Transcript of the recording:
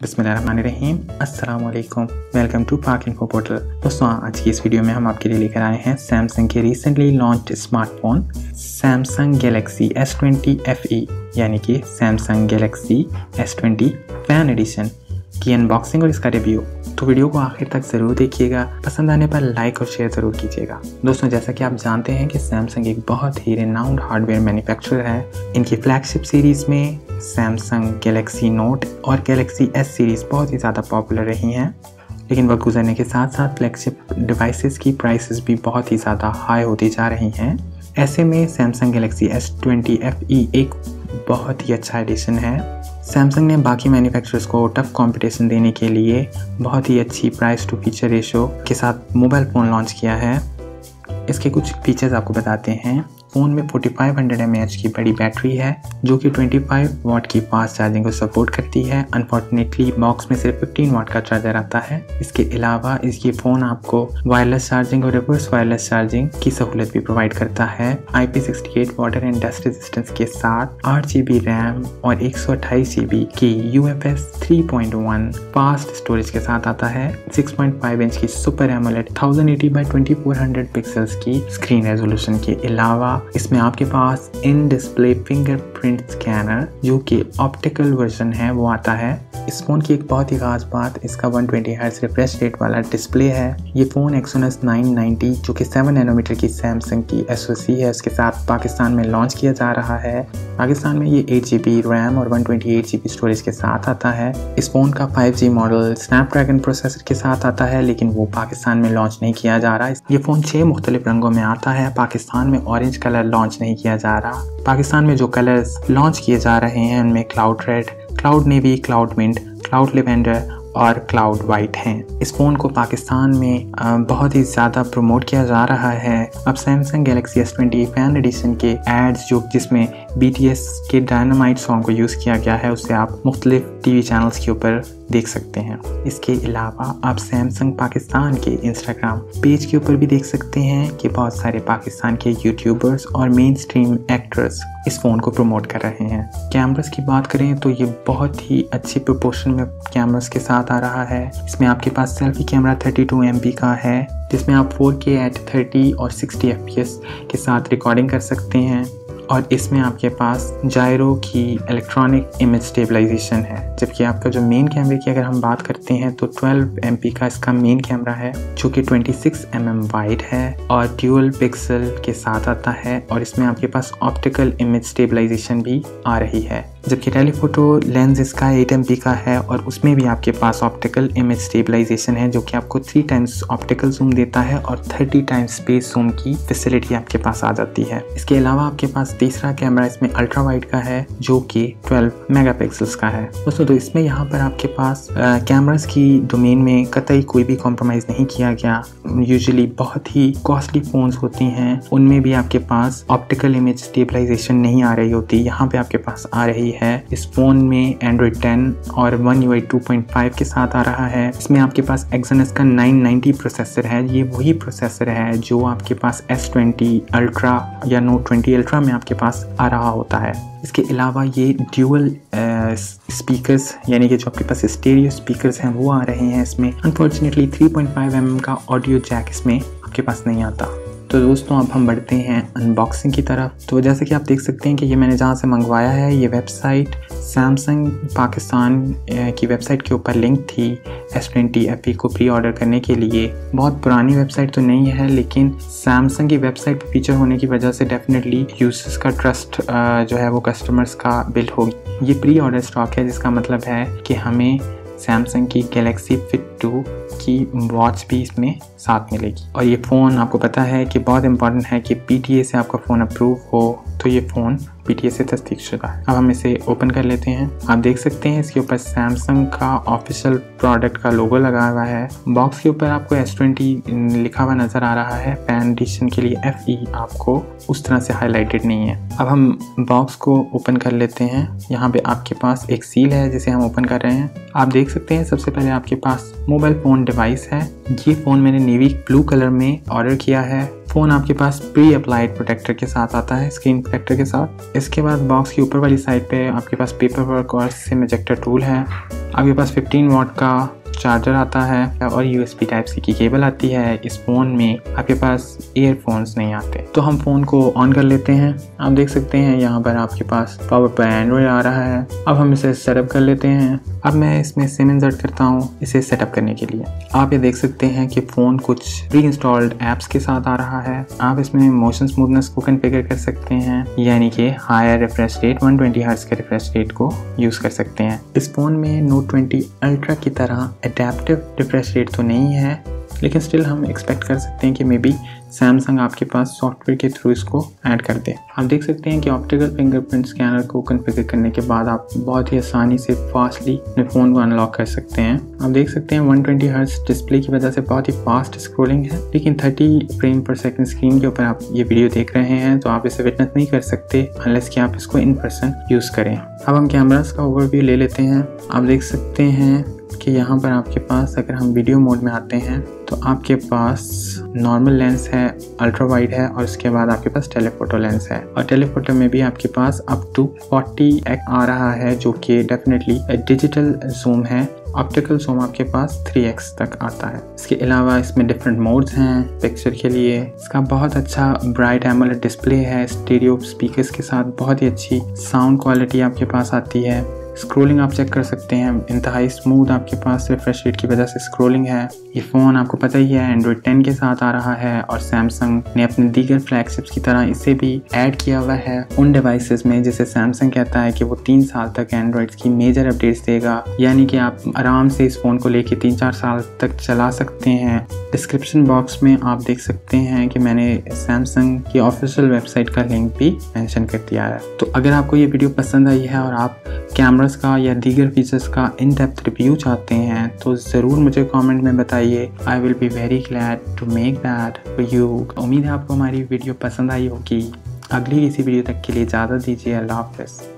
बिस्मिल्लाहिर्रहमानिर्रहीम, अस्सलामुअलैकुम, welcome to Pak info portal. दोस्तों, आज की इस वीडियो में हम आपके लिए लेकर आए हैं सैमसंग के recently launched smartphone Samsung Galaxy S20 FE यानी कि Samsung Galaxy S20 fan edition की अनबॉक्सिंग और इसका रिव्यू। तो वीडियो को आखिर तक ज़रूर देखिएगा, पसंद आने पर लाइक और शेयर ज़रूर कीजिएगा। दोस्तों, जैसा कि आप जानते हैं कि सैमसंग एक बहुत ही रेनाउंड हार्डवेयर मैन्युफैक्चरर है। इनकी फ्लैगशिप सीरीज़ में सैमसंग गैलेक्सी नोट और गैलेक्सी एस सीरीज़ बहुत ही ज़्यादा पॉपुलर रही हैं, लेकिन वक्त गुजरने के साथ साथ फ्लैगशिप डिवाइसेस की प्राइसेस भी बहुत ही ज़्यादा हाई होती जा रही हैं। ऐसे में सैमसंग गैलेक्सी S20 FE एक बहुत ही अच्छा एडिशन है। सैमसंग ने बाकी मैन्युफैक्चरर्स को टफ कंपटीशन देने के लिए बहुत ही अच्छी प्राइस टू फीचर रेशो के साथ मोबाइल फ़ोन लॉन्च किया है। इसके कुछ फीचर्स आपको बताते हैं। फ़ोन में 4500 mAh की बड़ी बैटरी है जो कि 25 वाट की फास्ट चार्जिंग को सपोर्ट करती है। अनफॉर्चुनेटली बॉक्स में सिर्फ 15 वाट का चार्जर आता है। इसके अलावा इसकी फ़ोन आपको वायरलेस चार्जिंग और रिवर्स वायरलेस चार्जिंग की सहूलत भी प्रोवाइड करता है। IP68 water and dust resistance के साथ 8GB रैम और 128GB की UFS 3.1 फास्ट स्टोरेज के साथ आता है। 6.5 इंच की सुपर एमोलेड 1080x2400 पिक्सल्स की स्क्रीन रेजोल्यूशन के अलावा इसमें आपके पास इन डिस्प्ले फिंगरप्रिंट स्कैनर जो कि ऑप्टिकल वर्जन है वो आता है। इस फ़ोन की एक बहुत ही खास बात इसका 120 हर्ट्ज रिफ्रेश रेट वाला डिस्प्ले है। ये फ़ोन एक्सोनस 990 जो कि 7 नैनोमीटर की सैमसंग की SoC है उसके साथ पाकिस्तान में लॉन्च किया जा रहा है। पाकिस्तान में ये 8GB रैम और 128GB स्टोरेज के साथ आता है। इस फ़ोन का 5G मॉडल स्नैपड्रैगन प्रोसेसर के साथ आता है, लेकिन वो पाकिस्तान में लॉन्च नहीं किया जा रहा है। ये फ़ोन 6 मुख्तलिफ रंगों में आता है। पाकिस्तान में ऑरेंज कलर लॉन्च नहीं किया जा रहा। पाकिस्तान में जो कलर्स लॉन्च किए जा रहे हैं उनमें cloud red, cloud navy, cloud mint, cloud lavender और क्लाउड वाइट हैं। इस फ़ोन को पाकिस्तान में बहुत ही ज़्यादा प्रमोट किया जा रहा है। अब Samsung Galaxy S20 fan edition के एड्स जो जिसमें BTS के डायनामाइट सॉन्ग को यूज़ किया गया है उससे आप मुख्तलिफ TV चैनल्स के ऊपर देख सकते हैं। इसके अलावा आप सैमसंग पाकिस्तान के इंस्टाग्राम पेज के ऊपर भी देख सकते हैं कि बहुत सारे पाकिस्तान के यूट्यूबर्स और मेन स्ट्रीम एक्टर्स इस फ़ोन को प्रमोट कर रहे हैं। कैमरास की बात करें तो ये बहुत ही अच्छे प्रोपोर्शन में कैमरास के साथ आ रहा है। इसमें आपके पास सेल्फी कैमरा 32 MP का है जिसमें आप 4K एट 30 और 60 FPS के साथ रिकॉर्डिंग कर सकते हैं और इसमें आपके पास जायरो की इलेक्ट्रॉनिक इमेज स्टेबलाइजेशन है। जबकि आपका जो मेन कैमरे की अगर हम बात करते हैं तो 12 MP का इसका मेन कैमरा है जो कि 26 mm वाइड है और ड्यूअल पिक्सल के साथ आता है और इसमें आपके पास ऑप्टिकल इमेज स्टेबलाइजेशन भी आ रही है। जबकि टेलीफोटो लेंस इसका 8 MP का है और उसमें भी आपके पास ऑप्टिकल इमेज स्टेबलाइजेशन है जो कि आपको 3 टाइम्स ऑप्टिकल जूम देता है और 30 टाइम्स स्पेस जूम की फैसिलिटी आपके पास आ जाती है। इसके अलावा आपके पास तीसरा कैमरा इसमें अल्ट्रा वाइड का है जो कि 12 मेगापिक्सल्स का है। दोस्तों, तो इसमें यहाँ पर आपके पास कैमरास की डोमेन में कतई कोई भी कॉम्प्रोमाइज़ नहीं किया गया। यूजुअली बहुत ही कॉस्टली फ़ोन्स होती हैं उनमें भी आपके पास ऑप्टिकल इमेज स्टेबलाइजेशन नहीं आ रही होती, यहाँ पर आपके पास आ रही है। इस फ़ोन में एंड्रॉयड 10 और One UI 2.5 के साथ आ रहा है। इसमें आपके पास Exynos का 990 प्रोसेसर है। ये वही प्रोसेसर है जो आपके पास S20 अल्ट्रा या Note 20 अल्ट्रा में आपके पास आ रहा होता है। इसके अलावा ये ड्यूअल स्पीकर्स यानी कि जो आपके पास स्टीरियो स्पीकर्स हैं वो आ रहे हैं। इसमें अनफॉर्चुनेटली 3.5 mm का ऑडियो जैक इसमें आपके पास नहीं आता। तो दोस्तों, अब हम बढ़ते हैं अनबॉक्सिंग की तरफ। तो जैसे कि आप देख सकते हैं कि ये मैंने जहाँ से मंगवाया है ये वेबसाइट सैमसंग पाकिस्तान की वेबसाइट के ऊपर लिंक थी S20 FE को प्री ऑर्डर करने के लिए। बहुत पुरानी वेबसाइट तो नहीं है, लेकिन सैमसंग की वेबसाइट पर फीचर होने की वजह से डेफिनेटली यूजर्स का ट्रस्ट जो है वो कस्टमर्स का बिल्ड होगी। ये प्री ऑर्डर स्टॉक है जिसका मतलब है कि हमें सैमसंग की गैलेक्सी फिट 2 की वॉच भी इसमें साथ मिलेगी। और ये फ़ोन आपको पता है कि बहुत इंपॉर्टेंट है कि PTA से आपका फ़ोन अप्रूव हो, तो ये फ़ोन PTA से तस्दीक शुदा है। अब हम इसे ओपन कर लेते हैं। आप देख सकते हैं इसके ऊपर सैमसंग का ऑफिशियल प्रोडक्ट का लोगो लगा हुआ है। बॉक्स के ऊपर आपको S20 लिखा हुआ नज़र आ रहा है। फैन एडिशन के लिए FE आपको उस तरह से हाईलाइटेड नहीं है। अब हम बॉक्स को ओपन कर लेते हैं। यहाँ पे आपके पास एक सील है जिसे हम ओपन कर रहे हैं। आप देख सकते हैं सबसे पहले आपके पास मोबाइल फ़ोन डिवाइस है। ये फ़ोन मैंने नेवी ब्लू कलर में ऑर्डर किया है। फ़ोन आपके पास प्री अप्लाइड प्रोटेक्टर के साथ आता है, स्क्रीन प्रोटेक्टर के साथ। इसके बाद बॉक्स की ऊपर वाली साइड पे आपके पास पेपर वर्क और सिम एजेक्टर टूल है। आपके पास 15 वाट का चार्जर आता है और USB टाइप सी की केबल आती है। इस फ़ोन में आपके पास ईयरफोन्स नहीं आते। तो हम फ़ोन को ऑन कर लेते हैं। आप देख सकते हैं यहाँ पर आपके पास पावर पर एंड्रॉयड आ रहा है। अब हम इसे सेटअप कर लेते हैं। अब मैं इसमें सिम इंसर्ट करता हूँ इसे सेटअप करने के लिए। आप ये देख सकते हैं कि फ़ोन कुछ प्री इंस्टॉल्ड ऐप्स के साथ आ रहा है। आप इसमें मोशन स्मूथनेस को कन्फिगर कर सकते हैं, यानी कि हायर रिफ्रेश रेट 120 हर्ट्ज के रिफ्रेश रेट को यूज़ कर सकते हैं। इस फ़ोन में नोट 20 अल्ट्रा की तरह एडेप्टिव रिफ्रेश रेट तो नहीं है, लेकिन स्टिल हम एक्सपेक्ट कर सकते हैं कि मे बी सैमसंग आपके पास सॉफ्टवेयर के थ्रू इसको ऐड कर दे। आप देख सकते हैं कि ऑप्टिकल फिंगरप्रिंट स्कैनर को कन्फिगर करने के बाद आप बहुत ही आसानी से फास्टली अपने फ़ोन को अनलॉक कर सकते हैं। आप देख सकते हैं 120 हर्ट्ज डिस्प्ले की वजह से बहुत ही फास्ट स्क्रोलिंग है, लेकिन 30 फ्रेम पर सेकंड स्क्रीन के ऊपर आप ये वीडियो देख रहे हैं, तो आप इसे विटनेस नहीं कर सकते अनलेस कि आप इसको इन पर्सन यूज़ करें। अब हम कैमरास का ओवरव्यू ले लेते हैं। आप देख सकते हैं कि यहाँ पर आपके पास अगर हम वीडियो मोड में आते हैं तो आपके पास नॉर्मल लेंस है, अल्ट्रा वाइड है और उसके बाद आपके पास टेलीफोटो लेंस है। और टेलीफोटो में भी आपके पास अप टू 40x आ रहा है, जो कि डेफिनेटली डिजिटल जूम है। ऑप्टिकल जूम आपके पास 3x तक आता है। इसके अलावा इसमें डिफरेंट मोड्स हैं पिक्चर के लिए। इसका बहुत अच्छा ब्राइट एमोलेड डिस्प्ले है, स्टीरियो स्पीकर्स के साथ बहुत ही अच्छी साउंड क्वालिटी आपके पास आती है। स्क्रोलिंग आप चेक कर सकते हैं, इंतहाई स्मूथ आपके पास रिफ्रेश रेट की वजह से स्क्रोलिंग है। ये फ़ोन आपको पता ही है एंड्रॉयड 10 के साथ आ रहा है और सैमसंग ने अपने दीगर फ्लैगशिप्स की तरह इसे भी ऐड किया हुआ है उन डिवाइसेस में जिसे सैमसंग कहता है कि वो 3 साल तक एंड्रॉयड की मेजर अपडेट्स देगा, यानी कि आप आराम से इस फ़ोन को लेके 3-4 साल तक चला सकते हैं। डिस्क्रिप्शन बॉक्स में आप देख सकते हैं कि मैंने सैमसंग की ऑफिशियल वेबसाइट का लिंक भी मैंशन कर दिया है। तो अगर आपको ये वीडियो पसंद आई है और आप कैमरास का या दीगर फीचर्स का इन डेप्थ रिव्यू चाहते हैं तो ज़रूर मुझे कमेंट में बताइए। I will be very glad to make that for you. उम्मीद है आपको हमारी वीडियो पसंद आई होगी। अगली इसी वीडियो तक के लिए इजाज़त दीजिए। अल्लाह हाफिज़।